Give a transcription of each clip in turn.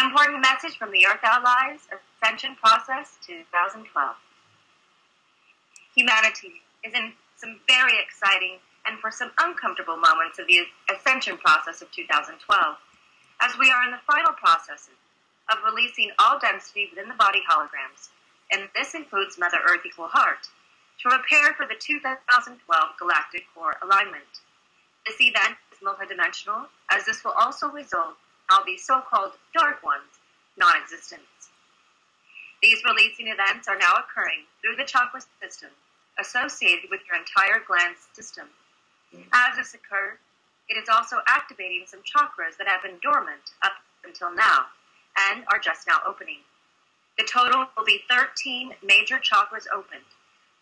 An important message from the Earth Allies Ascension Process 2012. Humanity is in some very exciting and for some uncomfortable moments of the Ascension Process of 2012, as we are in the final processes of releasing all density within the body holograms, and this includes Mother Earth Equal Heart, to prepare for the 2012 Galactic Core Alignment. This event is multidimensional, as this will also result in all these so-called dark ones' non-existence. These releasing events are now occurring through the chakra system associated with your entire gland system. As this occurs, it is also activating some chakras that have been dormant up until now and are just now opening. The total will be 13 major chakras opened,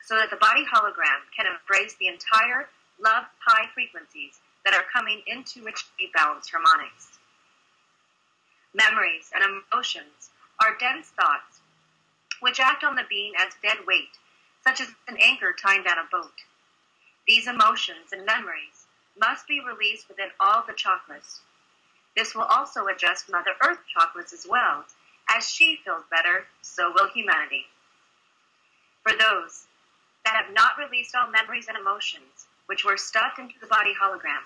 so that the body hologram can embrace the entire love high frequencies that are coming into richly balanced harmonics. Memories and emotions are dense thoughts which act on the being as dead weight, such as an anchor tying down a boat. These emotions and memories must be released within all the chakras. This will also adjust Mother Earth chakras as well. As she feels better, so will humanity. For those that have not released all memories and emotions which were stuck into the body hologram,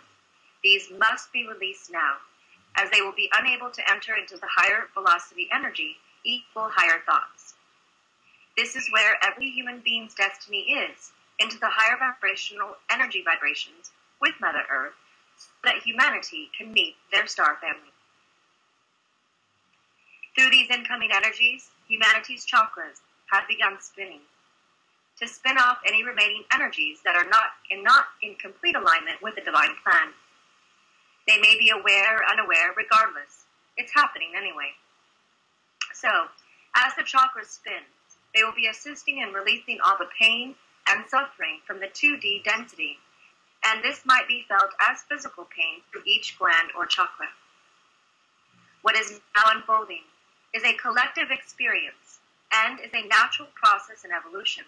these must be released now, as they will be unable to enter into the higher velocity energy equal higher thoughts. This is where every human being's destiny is, into the higher vibrational energy vibrations with Mother Earth, so that humanity can meet their star family. Through these incoming energies, humanity's chakras have begun spinning, to spin off any remaining energies that are not in complete alignment with the divine plan. They may be aware or unaware, regardless. It's happening anyway. So, as the chakras spin, they will be assisting in releasing all the pain and suffering from the 2D density, and this might be felt as physical pain through each gland or chakra. What is now unfolding is a collective experience and is a natural process in evolution.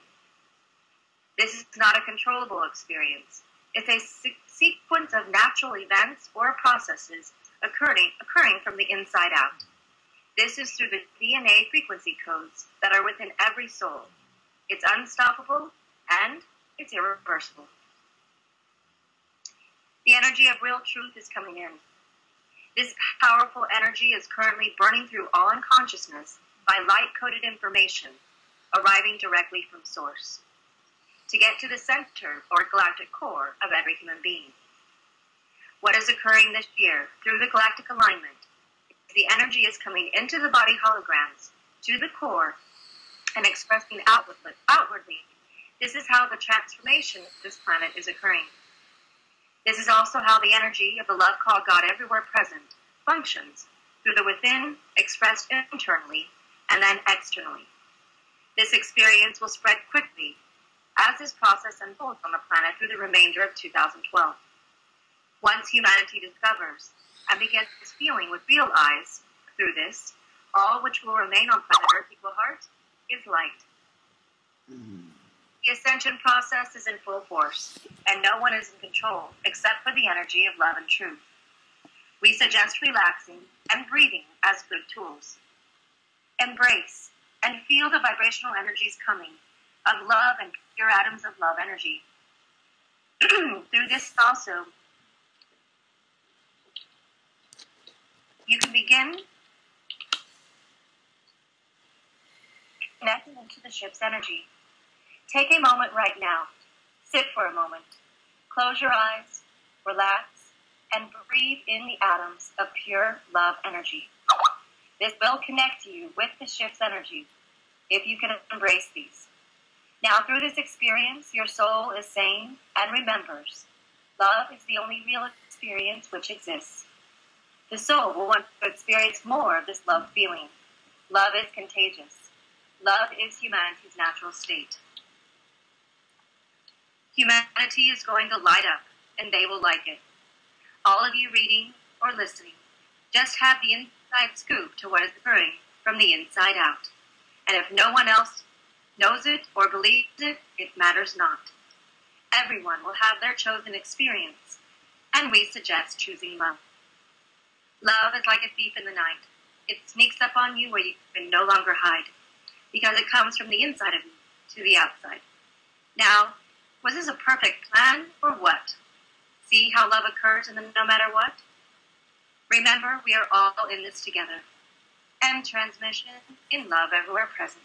This is not a controllable experience. It's a sequence of natural events or processes occurring from the inside out. This is through the DNA frequency codes that are within every soul. It's unstoppable and it's irreversible. The energy of real truth is coming in. This powerful energy is currently burning through all unconsciousness by light-coded information arriving directly from source to get to the center or galactic core of every human being. What is occurring this year through the galactic alignment is the energy is coming into the body holograms, to the core, and expressing outwardly. This is how the transformation of this planet is occurring. This is also how the energy of the love call God everywhere present functions through the within, expressed internally, and then externally. This experience will spread quickly as this process unfolds on the planet through the remainder of 2012. Once humanity discovers and begins feeling with real eyes through this, all which will remain on planet Earth Equal Heart is light. The ascension process is in full force, and no one is in control except for the energy of love and truth. We suggest relaxing and breathing as good tools. Embrace and feel the vibrational energies coming of love and pure atoms of love energy. Through this also, you can begin connecting into the ship's energy. Take a moment right now, sit for a moment, close your eyes, relax, and breathe in the atoms of pure love energy. This will connect you with the ship's energy, if you can embrace these. Now through this experience, your soul is saying and remembers, love is the only real experience which exists. The soul will want to experience more of this love feeling. Love is contagious. Love is humanity's natural state. Humanity is going to light up, and they will like it. All of you reading or listening, just have the inside scoop to what is occurring from the inside out. And if no one else knows it or believes it, it matters not. Everyone will have their chosen experience, and we suggest choosing love. Love is like a thief in the night, It sneaks up on you where you can no longer hide, because it comes from the inside of you to the outside. Now, was this a perfect plan or what? See how love occurs in the no matter what? Remember, we are all in this together. M Transmission, in love everywhere present.